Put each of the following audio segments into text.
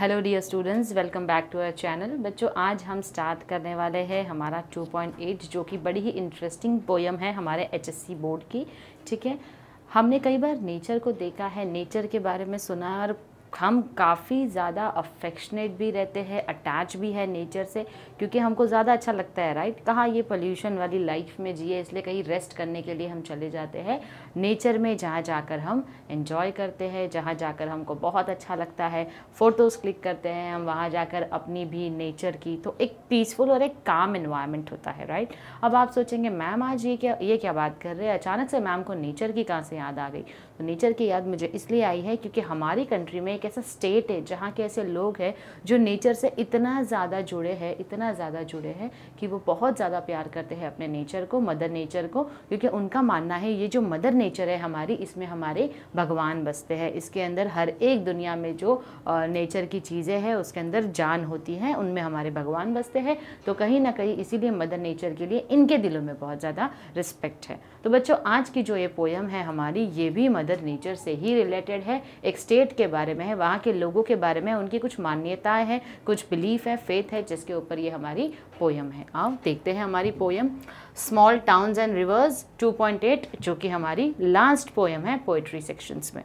Hello dear students, welcome back to our channel. बच्चों, आज हम स्टार्ट करने वाले हैं हमारा 2.8 जो कि बड़ी ही इंटरेस्टिंग पोयम है हमारे एचएससी बोर्ड की। ठीक है, हमने कई बार नेचर को देखा है, नेचर के बारे में सुना है और हम काफ़ी ज़्यादा अफेक्शनेट भी रहते हैं, अटैच भी है नेचर से, क्योंकि हमको ज़्यादा अच्छा लगता है, राइट। कहाँ ये पोल्यूशन वाली लाइफ में जिए, इसलिए कहीं रेस्ट करने के लिए हम चले जाते हैं नेचर में, जहाँ जाकर हम एंजॉय करते हैं, जहाँ जाकर हमको बहुत अच्छा लगता है, फ़ोटोज़ क्लिक करते हैं हम वहाँ जाकर अपनी भी नेचर की। तो एक पीसफुल और एक काम इन्वायरमेंट होता है, राइट। अब आप सोचेंगे मैम आज ये क्या बात कर रहे हैं, अचानक से मैम को नेचर की कहाँ से याद आ गई। तो नेचर की याद मुझे इसलिए आई है क्योंकि हमारी कंट्री में एक ऐसा स्टेट है जहाँ के ऐसे लोग हैं जो नेचर से इतना ज़्यादा जुड़े हैं कि वो बहुत ज़्यादा प्यार करते हैं अपने नेचर को, मदर नेचर को, क्योंकि उनका मानना है ये जो मदर नेचर है हमारी, इसमें हमारे भगवान बसते हैं। इसके अंदर हर एक दुनिया में जो नेचर की चीज़ें हैं उसके अंदर जान होती हैं, उनमें हमारे भगवान बसते हैं। तो कहीं ना कहीं इसीलिए मदर नेचर के लिए इनके दिलों में बहुत ज़्यादा रिस्पेक्ट है। तो बच्चों, आज की जो ये पोयम है हमारी, ये भी मदर नेचर से ही रिलेटेड है, एक स्टेट के बारे में, वहाँ के लोगों के बारे में, उनकी कुछ मान्यताएं हैं, कुछ बिलीफ है, फेथ है, जिसके ऊपर ये हमारी पोयम है। आओ देखते हैं हमारी poem small towns and rivers 2.8 जो कि हमारी लास्ट पोयम है पोएट्री सेक्शंस में।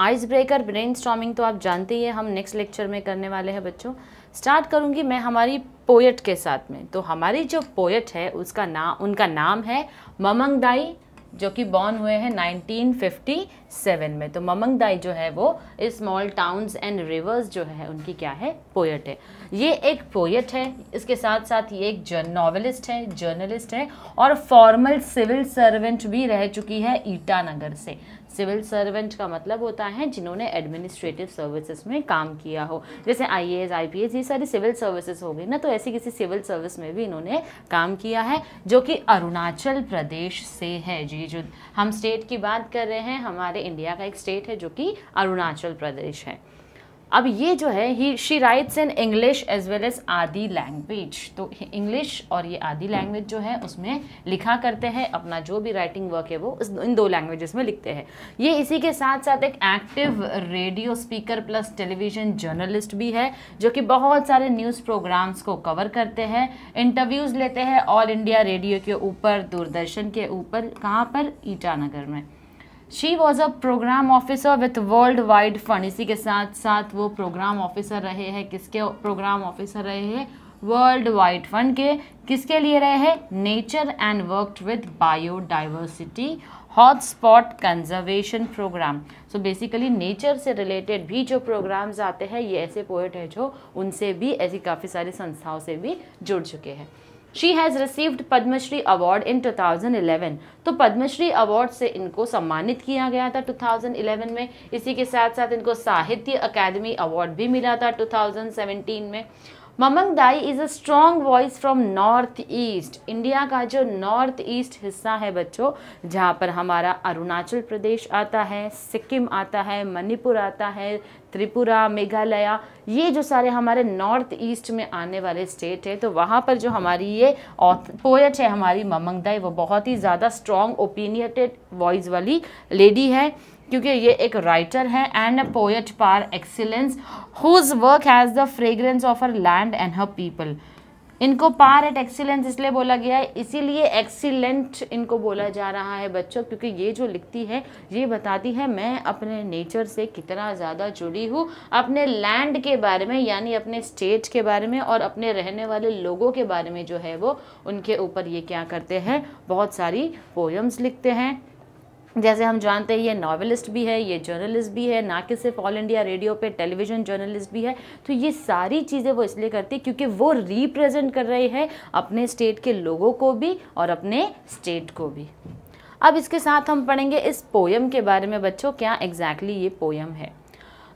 आइस ब्रेकर ब्रेनस्टॉर्मिंग तो आप जानते ही हैं, हम नेक्स्ट लेक्चर में करने वाले हैं। बच्चों, स्टार्ट करूँगी मैं हमारी पोएट के साथ में। तो हमारी जो पोएट है उसका नाम, उनका नाम है ममंग दाई, जो कि बॉर्न हुए हैं 1957 में। तो ममंग दाई जो है वो स्मॉल टाउन्स एंड रिवर्स जो है उनकी क्या है, पोएट है। ये एक पोएट है, इसके साथ साथ ये एक नॉवेलिस्ट है, जर्नलिस्ट है और फॉर्मल सिविल सर्वेंट भी रह चुकी है ईटानगर से। सिविल सर्वेंट का मतलब होता है जिन्होंने एडमिनिस्ट्रेटिव सर्विसेज में काम किया हो, जैसे आईएएस, आईपीएस, ये सारी सिविल सर्विसेज हो गई ना, तो ऐसी किसी सिविल सर्विस में भी इन्होंने काम किया है, जो कि अरुणाचल प्रदेश से है। जी, जो हम स्टेट की बात कर रहे हैं, हमारे इंडिया का एक स्टेट है जो कि अरुणाचल प्रदेश है। अब ये जो है she writes in English as well as Adi language, तो इंग्लिश और ये आदि लैंग्वेज जो है उसमें लिखा करते हैं, अपना जो भी राइटिंग वर्क है वो इन दो लैंग्वेजेस में लिखते हैं। ये इसी के साथ साथ एक active radio speaker plus television journalist भी है, जो कि बहुत सारे न्यूज़ प्रोग्राम्स को कवर करते हैं, इंटरव्यूज़ लेते हैं ऑल इंडिया रेडियो के ऊपर, दूरदर्शन के ऊपर, कहाँ पर, ईटानगर में। She was a programme officer with world wide fund, इसी के साथ साथ वो प्रोग्राम ऑफिसर रहे हैं, किसके प्रोग्राम ऑफिसर रहे हैं, वर्ल्ड वाइड फंड के, किसके लिए रहे हैं, nature and worked with biodiversity hotspot conservation programme. So basically nature से रिलेटेड भी जो प्रोग्राम्स आते हैं, ये ऐसे पोएट है जो उनसे भी, ऐसी काफ़ी सारी संस्थाओं से भी जुड़ चुके हैं। She has received Padma Shri award in 2011, तो पद्म श्री अवार्ड से इनको सम्मानित किया गया था 2011 में। इसी के साथ साथ इनको साहित्य अकादमी अवार्ड भी मिला था 2017 में। Mamang Dai is a strong voice from north east, India का जो नॉर्थ ईस्ट हिस्सा है बच्चों, जहाँ पर हमारा अरुणाचल प्रदेश आता है, सिक्किम आता है, मणिपुर आता है, त्रिपुरा, मेघालय, ये जो सारे हमारे नॉर्थ ईस्ट में आने वाले स्टेट है, तो वहाँ पर जो हमारी ये पोएट है हमारी ममंग दाई, वो बहुत ही ज़्यादा स्ट्रॉन्ग ओपिनियटेड वॉइस वाली लेडी है, क्योंकि ये एक राइटर है and a poet par excellence, whose work has the fragrance of her land and her people. इनको पार एट एक्सीलेंस इसलिए बोला गया है, इसीलिए एक्सीलेंट इनको बोला जा रहा है बच्चों, क्योंकि ये जो लिखती है ये बताती है मैं अपने नेचर से कितना ज़्यादा जुड़ी हूँ, अपने लैंड के बारे में, यानी अपने स्टेट के बारे में और अपने रहने वाले लोगों के बारे में जो है वो, उनके ऊपर ये क्या करते हैं, बहुत सारी पोएम्स लिखते हैं। जैसे हम जानते हैं ये नॉवेलिस्ट भी है, ये जर्नलिस्ट भी है, ना कि सिर्फ ऑल इंडिया रेडियो पे टेलीविज़न जर्नलिस्ट भी है। तो ये सारी चीज़ें वो इसलिए करती है क्योंकि वो रिप्रेजेंट कर रही है अपने स्टेट के लोगों को भी और अपने स्टेट को भी। अब इसके साथ हम पढ़ेंगे इस पोयम के बारे में बच्चों, क्या एग्जैक्टली ये पोयम है।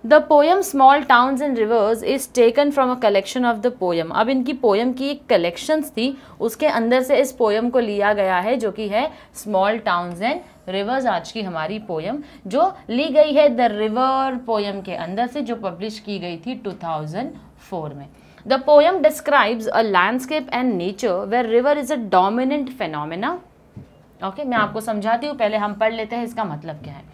The poem small towns and rivers is taken from a collection of the poem, अब इनकी पोयम की एक कलेक्शंस थी, उसके अंदर से इस पोयम को लिया गया है, जो कि है स्मॉल टाउन्स एंड रिवर्स। आज की हमारी पोयम जो ली गई है द रिवर पोयम के अंदर से, जो पब्लिश की गई थी 2004 में। The poem describes a landscape and nature where river is a dominant phenomena. Okay, मैं आपको समझाती हूँ, पहले हम पढ़ लेते हैं इसका मतलब क्या है।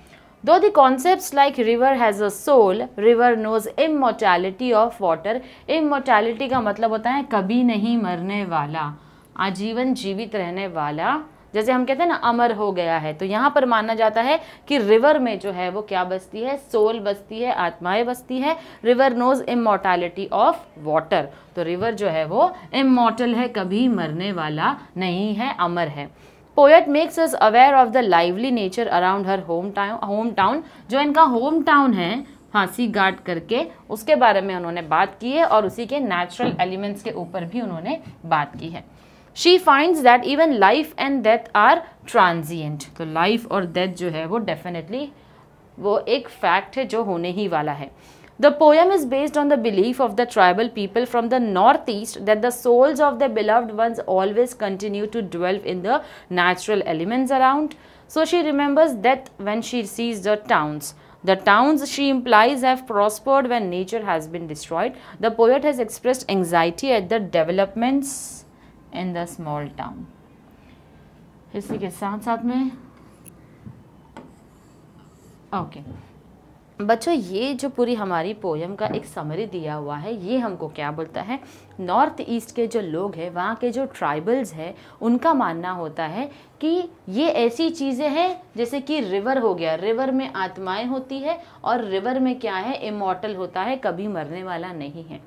Though the concepts like river has a soul, river knows immortality of water. Immortality का मतलब होता है कभी नहीं मरने वाला, आजीवन जीवित रहने वाला. जैसे हम कहते हैं ना अमर हो गया है, तो यहाँ पर माना जाता है कि रिवर में जो है वो क्या बसती है, सोल बसती है, आत्माएं बसती है. River knows immortality of water. तो रिवर जो है वो इमॉर्टल है, कभी मरने वाला नहीं है, अमर है. Poet makes us aware of the lively nature around her home town. जो इनका होम टाउन है फांसी घाट करके, उसके बारे में उन्होंने बात की है और उसी के नेचुरल एलिमेंट्स के ऊपर भी उन्होंने बात की है. She finds that even life and death are transient. तो life और death जो है वो definitely वो एक fact है जो होने ही वाला है. The poem is based on the belief of the tribal people from the northeast that the souls of their beloved ones always continue to dwell in the natural elements around. So she remembers death when she sees the towns. The towns she implies have prospered when nature has been destroyed. The poet has expressed anxiety at the developments in the small town. इसी के साथ साथ में बच्चों ये जो पूरी हमारी पोयम का एक समरी दिया हुआ है, ये हमको क्या बोलता है, नॉर्थ ईस्ट के जो लोग हैं, वहाँ के जो ट्राइबल्स हैं, उनका मानना होता है कि ये ऐसी चीज़ें हैं जैसे कि रिवर हो गया. रिवर में आत्माएं होती है और रिवर में क्या है, इमॉर्टल होता है, कभी मरने वाला नहीं है.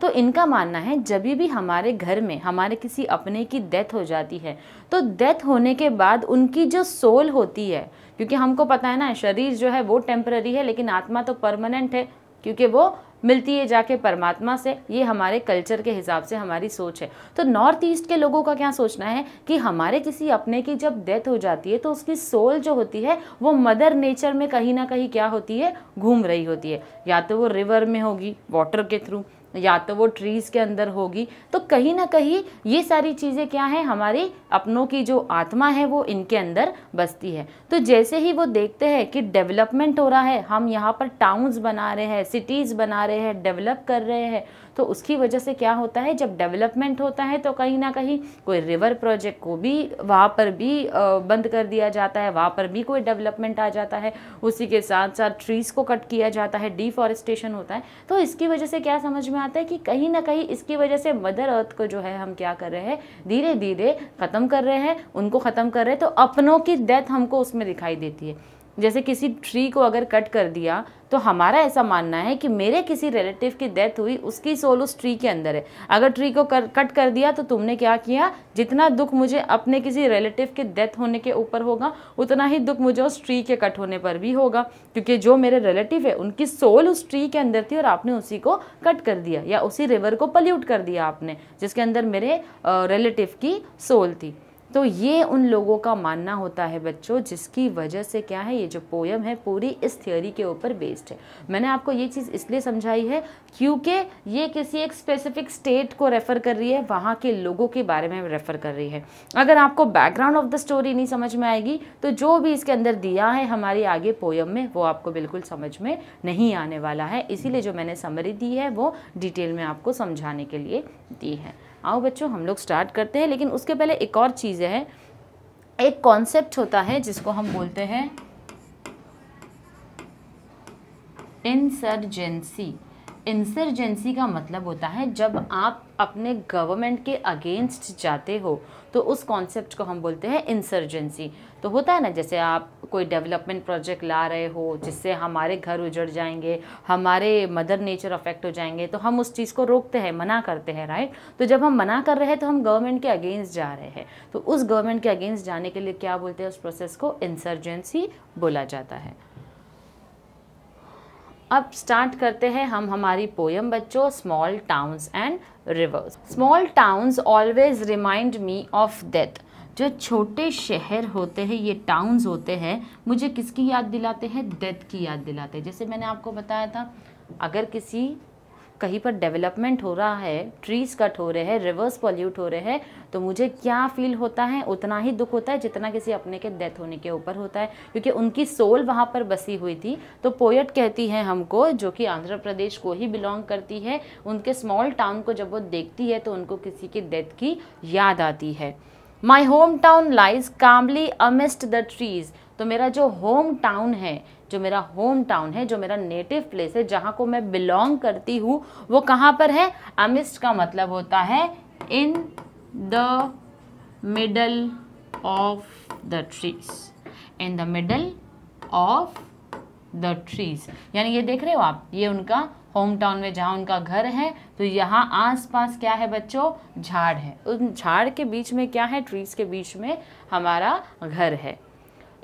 तो इनका मानना है जब भी हमारे घर में हमारे किसी अपने की डेथ हो जाती है, तो डेथ होने के बाद उनकी जो सोल होती है, क्योंकि हमको पता है ना शरीर जो है वो टेम्पररी है लेकिन आत्मा तो परमानेंट है क्योंकि वो मिलती है जाके परमात्मा से. ये हमारे कल्चर के हिसाब से हमारी सोच है. तो नॉर्थ ईस्ट के लोगों का क्या सोचना है कि हमारे किसी अपने की जब डेथ हो जाती है तो उसकी सोल जो होती है वो मदर नेचर में कहीं ना कहीं क्या होती है, घूम रही होती है. या तो वो रिवर में होगी वाटर के थ्रू, या तो वो ट्रीज़ के अंदर होगी. तो कहीं ना कहीं ये सारी चीज़ें क्या हैं, हमारी अपनों की जो आत्मा है वो इनके अंदर बसती है. तो जैसे ही वो देखते हैं कि डेवलपमेंट हो रहा है, हम यहाँ पर टाउन्स बना रहे हैं, सिटीज़ बना रहे हैं, डेवलप कर रहे हैं, तो उसकी वजह से क्या होता है, जब डेवलपमेंट होता है तो कहीं ना कहीं कोई रिवर प्रोजेक्ट को भी वहाँ पर भी बंद कर दिया जाता है, वहाँ पर भी कोई डेवलपमेंट आ जाता है. उसी के साथ साथ ट्रीज़ को कट किया जाता है, डिफॉरेस्टेशन होता है. तो इसकी वजह से क्या समझ में आता है कि कहीं ना कहीं इसकी वजह से मदर अर्थ को जो है हम क्या कर रहे हैं, धीरे धीरे ख़त्म कर रहे हैं, उनको ख़त्म कर रहे हैं. तो अपनों की डेथ हमको उसमें दिखाई देती है. जैसे किसी ट्री को अगर कट कर दिया तो हमारा ऐसा मानना है कि मेरे किसी रिलेटिव की डेथ हुई, उसकी सोल उस ट्री के अंदर है. अगर ट्री को कट कर दिया तो तुमने क्या किया, जितना दुख मुझे अपने किसी रिलेटिव के डेथ होने के ऊपर होगा उतना ही दुख मुझे उस ट्री के कट होने पर भी होगा, क्योंकि जो मेरे रिलेटिव है उनकी सोल उस ट्री के अंदर थी और आपने उसी को कट कर दिया या उसी रिवर को पल्यूट कर दिया आपने, जिसके अंदर मेरे रिलेटिव की सोल थी. तो ये उन लोगों का मानना होता है बच्चों, जिसकी वजह से क्या है, ये जो पोयम है पूरी इस थ्योरी के ऊपर बेस्ड है. मैंने आपको ये चीज़ इसलिए समझाई है क्योंकि ये किसी एक स्पेसिफिक स्टेट को रेफ़र कर रही है, वहाँ के लोगों के बारे में रेफ़र कर रही है. अगर आपको बैकग्राउंड ऑफ द स्टोरी नहीं समझ में आएगी तो जो भी इसके अंदर दिया है हमारी आगे पोयम में वो आपको बिल्कुल समझ में नहीं आने वाला है. इसीलिए जो मैंने समरी दी है वो डिटेल में आपको समझाने के लिए दी है. आओ बच्चों हम लोग स्टार्ट करते हैं, लेकिन उसके पहले एक और चीज़ है, एक कॉन्सेप्ट होता है जिसको हम बोलते हैं इंसर्जेंसी. इंसर्जेंसी का मतलब होता है जब आप अपने गवर्नमेंट के अगेंस्ट जाते हो तो उस कॉन्सेप्ट को हम बोलते हैं इंसर्जेंसी. तो होता है ना जैसे आप कोई डेवलपमेंट प्रोजेक्ट ला रहे हो जिससे हमारे घर उजड़ जाएंगे, हमारे मदर नेचर अफेक्ट हो जाएंगे, तो हम उस चीज़ को रोकते हैं, मना करते हैं, राइट. तो जब हम मना कर रहे हैं तो हम गवर्नमेंट के अगेंस्ट जा रहे हैं, तो उस गवर्नमेंट के अगेंस्ट जाने के लिए क्या बोलते हैं, उस प्रोसेस को इंसर्जेंसी बोला जाता है. अब स्टार्ट करते हैं हम हमारी पोयम बच्चों, small towns and rivers. Small towns always remind me of death. जो छोटे शहर होते हैं, ये टाउन्स होते हैं, मुझे किसकी याद दिलाते हैं, डेथ की याद दिलाते हैं. जैसे मैंने आपको बताया था अगर किसी कहीं पर डेवलपमेंट हो रहा है, ट्रीज़ कट हो रहे हैं, रिवर्स पॉल्यूट हो रहे हैं, तो मुझे क्या फील होता है, उतना ही दुख होता है जितना किसी अपने के डेथ होने के ऊपर होता है, क्योंकि उनकी सोल वहाँ पर बसी हुई थी. तो पोएट कहती है हमको, जो कि आंध्र प्रदेश को ही बिलोंग करती है, उनके स्मॉल टाउन को जब वो देखती है तो उनको किसी की डेथ की याद आती है. My home town lies calmly amidst the trees. तो मेरा जो होम टाउन है, जो मेरा होम टाउन है, जो मेरा नेटिव प्लेस है, जहाँ को मैं बिलोंग करती हूँ, वो कहाँ पर है? अमिस्ट का मतलब होता है in the middle of the trees, in the middle of the trees. यानी ये देख रहे हो आप, ये उनका होम टाउन में जहाँ उनका घर है, तो यहाँ आसपास क्या है बच्चों? झाड़ है। उन झाड़ के बीच में क्या है? ट्रीज के बीच में हमारा घर है।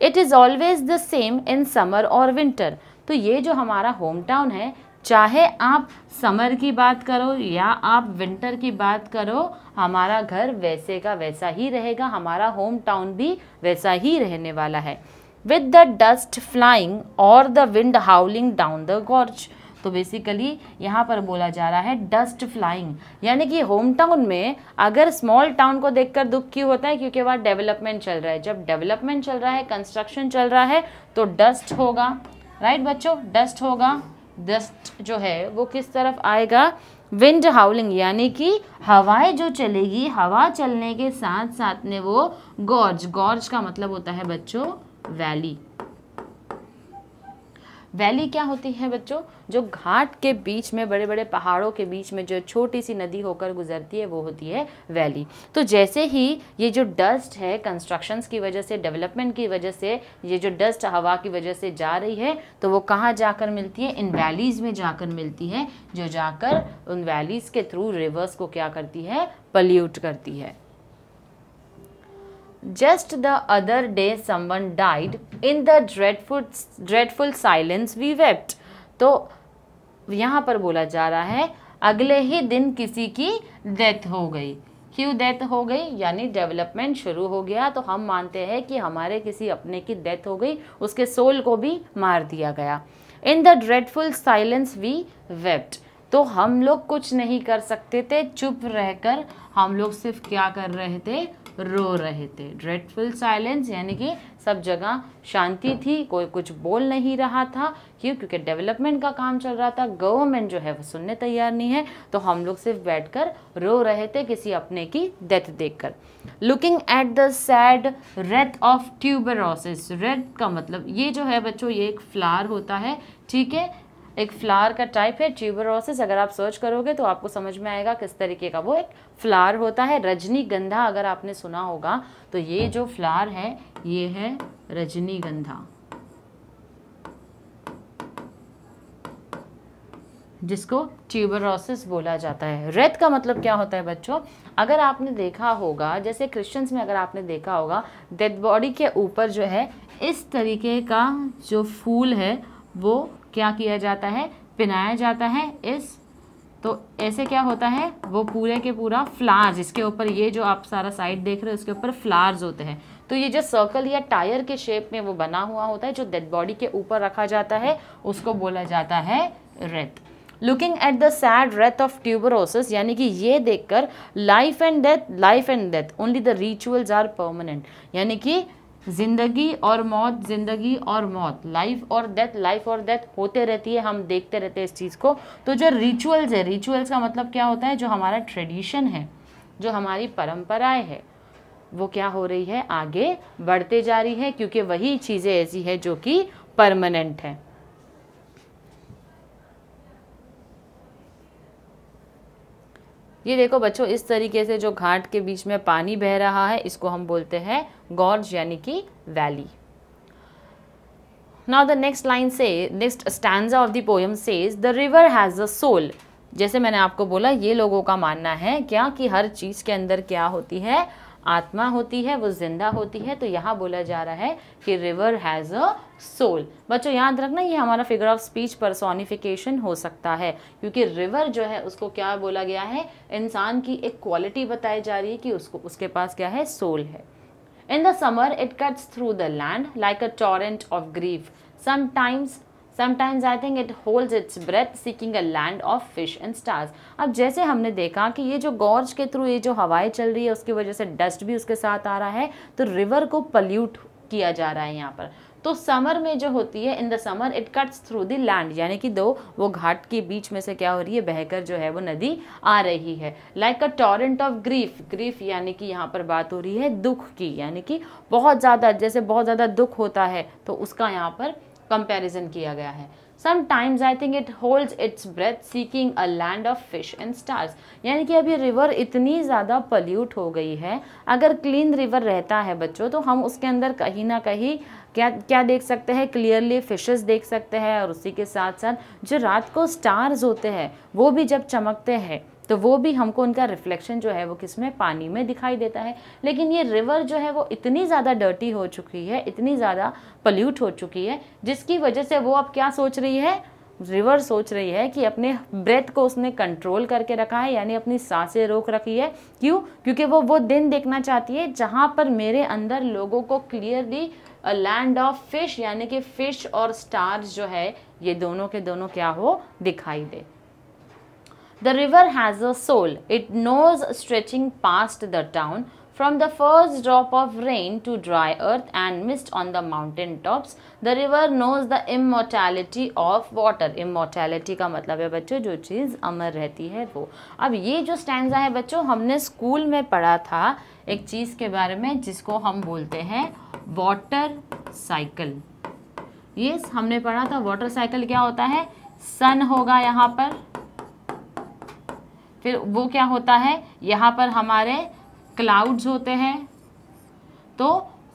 It is always the same in summer और विंटर। तो ये जो हमारा होम टाउन है, चाहे आप समर की बात करो या आप विंटर की बात करो, हमारा घर वैसे का वैसा ही रहेगा, हमारा होम टाउन भी वैसा ही रहने वाला है। विद द डस्ट फ्लाइंग और the wind howling down the gorge. तो बेसिकली यहाँ पर बोला जा रहा है डस्ट फ्लाइंग, यानी कि होम टाउन में अगर स्मॉल टाउन को देखकर दुख क्यों होता है? क्योंकि वहाँ डेवलपमेंट चल रहा है। जब डेवलपमेंट चल रहा है, कंस्ट्रक्शन चल रहा है, तो डस्ट होगा, राइट बच्चों? डस्ट होगा। डस्ट जो है वो किस तरफ आएगा? विंड हाउलिंग, यानी कि हवाएं जो चलेगी, हवा चलने के साथ साथ में वो गॉर्ज, गॉर्ज का मतलब होता है बच्चों वैली। वैली क्या होती है बच्चों? जो घाट के बीच में, बड़े बड़े पहाड़ों के बीच में जो छोटी सी नदी होकर गुजरती है, वो होती है वैली। तो जैसे ही ये जो डस्ट है, कंस्ट्रक्शंस की वजह से, डेवलपमेंट की वजह से, ये जो डस्ट हवा की वजह से जा रही है, तो वो कहाँ जाकर मिलती है? इन वैलीज़ में जाकर मिलती है, जो जाकर उन वैलीज़ के थ्रू रिवर्स को क्या करती है? पल्यूट करती है। Just the other day someone died. In the dreadful silence we wept. तो यहाँ पर बोला जा रहा है अगले ही दिन किसी की डेथ हो गई। क्यों डेथ हो गई? यानी डेवलपमेंट शुरू हो गया, तो हम मानते हैं कि हमारे किसी अपने की डेथ हो गई, उसके सोल को भी मार दिया गया। In the dreadful silence we wept. तो हम लोग कुछ नहीं कर सकते थे, चुप रहकर हम लोग सिर्फ क्या कर रहे थे? रो रहे थे। ड्रेडफुल साइलेंस, यानी कि सब जगह शांति थी, कोई कुछ बोल नहीं रहा था। क्यों? क्योंकि डेवलपमेंट का काम चल रहा था, गवर्नमेंट जो है वो सुनने तैयार नहीं है, तो हम लोग सिर्फ बैठकर रो रहे थे किसी अपने की डेथ देखकर। Looking at the sad wreath of tuberoses. Wreath का मतलब ये जो है बच्चों, ये एक फ्लावर होता है, ठीक है, एक फ्लावर का टाइप है ट्यूबरोसिस। अगर आप सर्च करोगे तो आपको समझ में आएगा किस तरीके का वो एक फ्लावर होता है। रजनीगंधा अगर आपने सुना होगा तो ये जो फ्लावर है ये है रजनीगंधा, जिसको ट्यूबरोसिस बोला जाता है। रेथ का मतलब क्या होता है बच्चों? अगर आपने देखा होगा, जैसे क्रिश्चियंस में अगर आपने देखा होगा, डेड बॉडी के ऊपर जो है इस तरीके का जो फूल है वो क्या किया जाता है? पिनाया जाता है। इस तो ऐसे क्या होता है? वो पूरे के पूरा फ्लावर्स, इसके ऊपर ये जो आप सारा साइड देख रहे हो उसके ऊपर फ्लावर्स होते हैं। तो ये जो सर्कल या टायर के शेप में वो बना हुआ होता है, जो डेड बॉडी के ऊपर रखा जाता है, उसको बोला जाता है wreath. Looking at the sad wreath of tuberoses, यानी कि ये देखकर, life and death, life and death only the rituals are permanent, यानी कि जिंदगी और मौत, जिंदगी और मौत, लाइफ और डेथ, लाइफ और डेथ होते रहती है, हम देखते रहते हैं इस चीज़ को। तो जो रिचुअल्स है, रिचुअल्स का मतलब क्या होता है? जो हमारा ट्रेडिशन है, जो हमारी परंपराएं है, वो क्या हो रही है? आगे बढ़ते जा रही है, क्योंकि वही चीज़ें ऐसी है जो कि परमानेंट है। ये देखो बच्चों, इस तरीके से जो घाट के बीच में पानी बह रहा है, इसको हम बोलते हैं गॉर्ज, यानी कि valley. Now the next line से, next stanza of the poem says the river has a soul. जैसे मैंने आपको बोला, ये लोगों का मानना है क्या कि हर चीज़ के अंदर क्या होती है? आत्मा होती है, वो जिंदा होती है। तो यहाँ बोला जा रहा है कि रिवर हैज़ अ सोल। बच्चों याद रखना, ये हमारा फिगर ऑफ स्पीच पर्सोनिफिकेशन हो सकता है, क्योंकि रिवर जो है उसको क्या बोला गया है? इंसान की एक क्वालिटी बताई जा रही है कि उसको, उसके पास क्या है? सोल है। In the summer it cuts through the land like a torrent of grief. Sometimes I think it holds its breath, seeking a land of fish and stars. अब जैसे हमने देखा कि ये जो गॉर्ज के थ्रू ये जो हवाएं चल रही है, उसकी वजह से डस्ट भी उसके साथ आ रहा है, तो रिवर को पल्यूट किया जा रहा है यहाँ पर। तो समर में जो होती है, in the summer it cuts through the land, यानी कि दो वो घाट के बीच में से क्या हो रही है? बहकर जो है वो नदी आ रही है। Like a torrent of grief, grief यानी कि यहाँ पर बात हो रही है दुख की, यानी कि बहुत ज़्यादा, जैसे बहुत ज़्यादा दुख होता है तो उसका यहाँ पर कंपैरिजन किया गया है। Sometimes I think it holds its breath seeking a land of fish and stars, यानी कि अभी रिवर इतनी ज़्यादा पल्यूट हो गई है। अगर क्लीन रिवर रहता है बच्चों तो हम उसके अंदर कहीं ना कहीं क्या देख सकते हैं, क्लियरली फिशेस देख सकते हैं, और उसी के साथ साथ जो रात को स्टार्स होते हैं वो भी जब चमकते हैं तो वो भी हमको उनका रिफ्लेक्शन जो है वो किस में, पानी में दिखाई देता है। लेकिन ये रिवर जो है वो इतनी ज़्यादा डर्टी हो चुकी है, इतनी ज़्यादा पल्यूट हो चुकी है, जिसकी वजह से वो अब क्या सोच रही है, रिवर सोच रही है कि अपने ब्रेथ को उसने कंट्रोल करके रखा है, यानी अपनी सांसें रोक रखी है। क्यों? क्योंकि वो दिन देखना चाहती है जहाँ पर मेरे अंदर लोगों को clearly a land of fish, यानी कि फिश और स्टार्स जो है ये दोनों के दोनों क्या हो, दिखाई दे। The river has a soul, it knows stretching past the town from the first drop of rain to dry earth and mist on the mountain tops, the river knows the immortality of water। immortality का मतलब है बच्चों जो चीज़ अमर रहती है वो। अब ये जो स्टैंजा है बच्चों हमने स्कूल में पढ़ा था एक चीज़ के बारे में जिसको हम बोलते हैं वाटर साइकिल। ये हमने पढ़ा था वाटर साइकिल क्या होता है, सन होगा यहाँ पर, फिर वो क्या होता है, यहाँ पर हमारे क्लाउड्स होते हैं, तो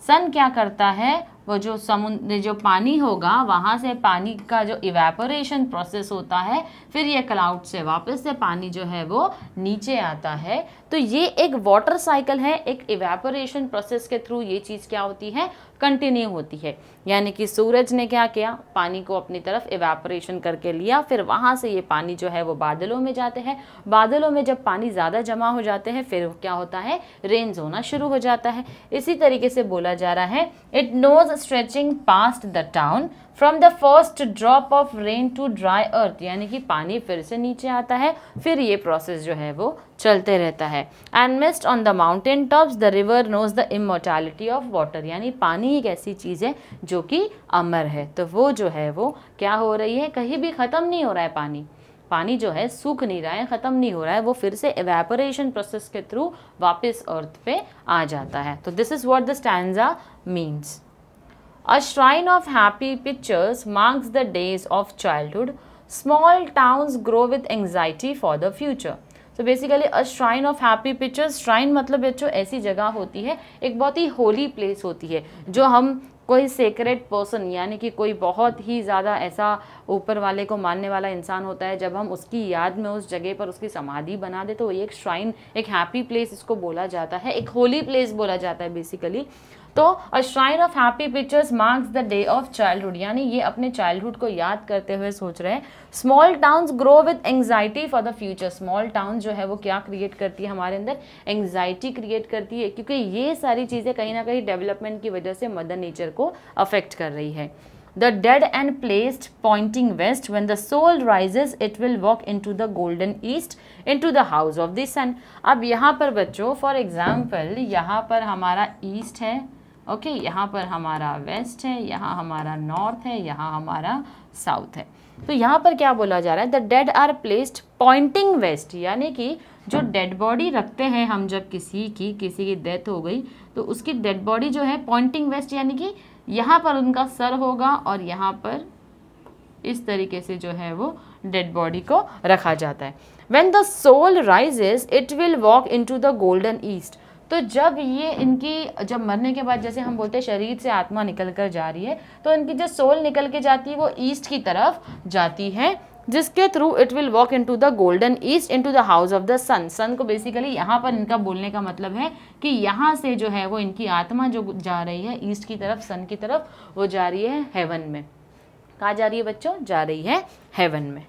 सन क्या करता है, वो जो समुद्र जो पानी होगा वहाँ से पानी का जो इवेपोरेशन प्रोसेस होता है, फिर ये क्लाउड से वापस से पानी जो है वो नीचे आता है। तो ये एक वाटर साइकिल है, एक इवेपोरेशन प्रोसेस के थ्रू ये चीज़ क्या होती है, कंटिन्यू होती है। यानी कि सूरज ने क्या किया, पानी को अपनी तरफ इवेपोरेशन करके लिया, फिर वहाँ से ये पानी जो है वो बादलों में जाते हैं, बादलों में जब पानी ज़्यादा जमा हो जाते हैं फिर क्या होता है, रेन्स होना शुरू हो जाता है। इसी तरीके से बोला जा रहा है it knows stretching past the town from the first drop of rain to dry earth, यानी कि पानी फिर से नीचे आता है, फिर ये प्रोसेस जो है वो चलते रहता है। And mist on the mountain tops, the river knows the immortality of water, यानी पानी एक ऐसी चीज़ है जो कि अमर है, तो वो जो है वो क्या हो रही है, कहीं भी ख़त्म नहीं हो रहा है पानी, पानी जो है सूख नहीं रहा है, ख़त्म नहीं हो रहा है, वो फिर से एवेपोरेशन प्रोसेस के थ्रू वापस अर्थ पे आ जाता है। तो this is what the stanza means. A shrine of happy pictures marks the days of childhood. Small towns grow with anxiety for the future. तो basically a shrine of happy pictures, shrine मतलब बच्चों ऐसी जगह होती है, एक बहुत ही holy place होती है, जो हम कोई सेक्रेट पर्सन यानी कि कोई बहुत ही ज़्यादा ऐसा ऊपर वाले को मानने वाला इंसान होता है, जब हम उसकी याद में उस जगह पर उसकी समाधि बना दे तो ये एक श्राइन, एक हैप्पी प्लेस इसको बोला जाता है, एक होली प्लेस बोला जाता है बेसिकली। तो a shrine of happy pictures marks the day of childhood, यानी ये अपने चाइल्डहुड को याद करते हुए सोच रहे हैं। Small towns grow with anxiety for the future, small town जो है वो क्या क्रिएट करती है हमारे अंदर, एंग्जाइटी क्रिएट करती है, क्योंकि ये सारी चीज़ें कहीं ना कहीं डेवलपमेंट की वजह से मदर नेचर को अफेक्ट कर रही है। The dead and placed pointing west, when the soul rises it will walk into the golden east, into the house of the sun। अब यहाँ पर बच्चों फॉर एग्जाम्पल यहाँ पर हमारा ईस्ट है, ओके, यहाँ पर हमारा वेस्ट है, यहाँ हमारा नॉर्थ है, यहाँ हमारा साउथ है। तो यहाँ पर क्या बोला जा रहा है, the dead are placed pointing west, यानी कि जो डेड बॉडी रखते हैं हम, जब किसी की डेथ हो गई तो उसकी डेड बॉडी जो है पॉइंटिंग वेस्ट, यानी कि यहाँ पर उनका सर होगा और यहाँ पर इस तरीके से जो है वो डेड बॉडी को रखा जाता है। When the soul rises it will walk into the golden east, तो जब ये इनकी जब मरने के बाद जैसे हम बोलते हैं शरीर से आत्मा निकल कर जा रही है, तो इनकी जो सोल निकल के जाती है वो ईस्ट की तरफ जाती है, जिसके through it will walk into the golden east into the house of the sun. Sun को बेसिकली यहाँ पर इनका बोलने का मतलब है कि यहाँ से जो है वो इनकी आत्मा जो जा रही है ईस्ट की तरफ, सन की तरफ, वो जा रही है हेवन में। कहाँ जा रही है बच्चों, जा रही है हेवन में।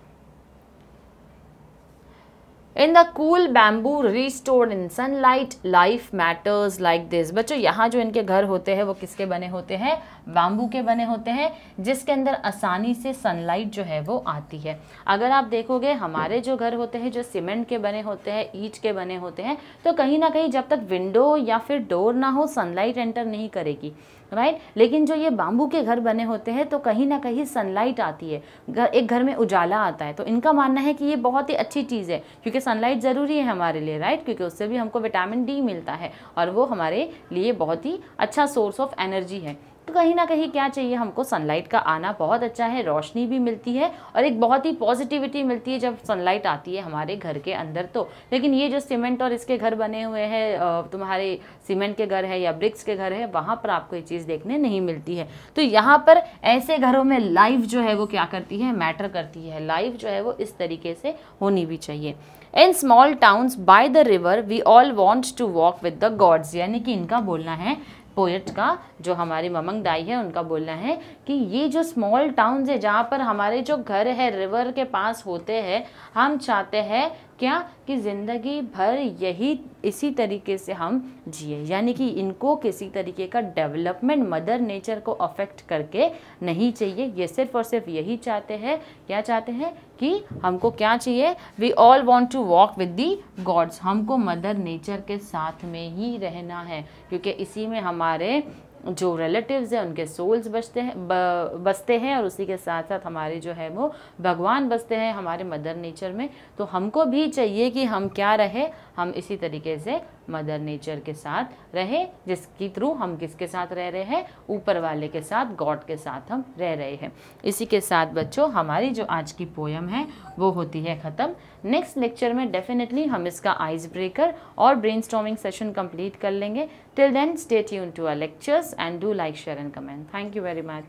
In the cool bamboo restored in sunlight life matters like this. बच्चों यहाँ जो इनके घर होते हैं वो किसके बने होते हैं, बैम्बू के बने होते हैं, जिसके अंदर आसानी से सनलाइट जो है वो आती है। अगर आप देखोगे हमारे जो घर होते हैं जो सीमेंट के बने होते हैं, ईंट के बने होते हैं, तो कहीं ना कहीं जब तक विंडो या फिर डोर ना हो सनलाइट एंटर नहीं करेगी, राइट। लेकिन जो ये बाम्बू के घर बने होते हैं तो कहीं ना कहीं सनलाइट आती है, एक घर में उजाला आता है। तो इनका मानना है कि ये बहुत ही अच्छी चीज़ है, क्योंकि सनलाइट ज़रूरी है हमारे लिए, राइट, क्योंकि उससे भी हमको विटामिन डी मिलता है और वो हमारे लिए बहुत ही अच्छा सोर्स ऑफ एनर्जी है। तो कहीं ना कहीं क्या चाहिए हमको, सनलाइट का आना बहुत अच्छा है, रोशनी भी मिलती है और एक बहुत ही पॉजिटिविटी मिलती है जब सनलाइट आती है हमारे घर के अंदर। तो लेकिन ये जो सीमेंट और इसके घर बने हुए हैं, तुम्हारे सीमेंट के घर है या ब्रिक्स के घर है, वहाँ पर आपको ये चीज़ देखने नहीं मिलती है। तो यहाँ पर ऐसे घरों में लाइफ जो है वो क्या करती है, मैटर करती है। लाइफ जो है वो इस तरीके से होनी भी चाहिए। In small towns by the river we all want to walk with the gods, यानी कि इनका बोलना है, पोएट का जो हमारी ममंग दाई है उनका बोलना है कि ये जो स्मॉल टाउन्स है जहाँ पर हमारे जो घर है रिवर के पास होते हैं, हम चाहते हैं क्या कि ज़िंदगी भर यही इसी तरीके से हम जिए, यानी कि इनको किसी तरीके का डेवलपमेंट मदर नेचर को अफेक्ट करके नहीं चाहिए। ये सिर्फ और सिर्फ यही चाहते हैं, क्या चाहते हैं कि हमको क्या चाहिए, we all want to walk with the gods, हमको मदर नेचर के साथ में ही रहना है, क्योंकि इसी में हमारे जो रिलेटिव्स हैं उनके सोल्स बसते हैं और उसी के साथ साथ हमारे जो है वो भगवान बसते हैं हमारे मदर नेचर में। तो हमको भी चाहिए कि हम क्या रहे, हम इसी तरीके से मदर नेचर के साथ रहे, जिसके थ्रू हम किसके साथ रह रहे हैं, ऊपर वाले के साथ, गॉड के साथ हम रह रहे हैं। इसी के साथ बच्चों हमारी जो आज की पोयम है वो होती है ख़त्म। नेक्स्ट लेक्चर में डेफिनेटली हम इसका आइस ब्रेकर और ब्रेनस्टॉर्मिंग सेशन कंप्लीट कर लेंगे। Till then stay tuned to our lectures and do like, share and comment. Thank you very much.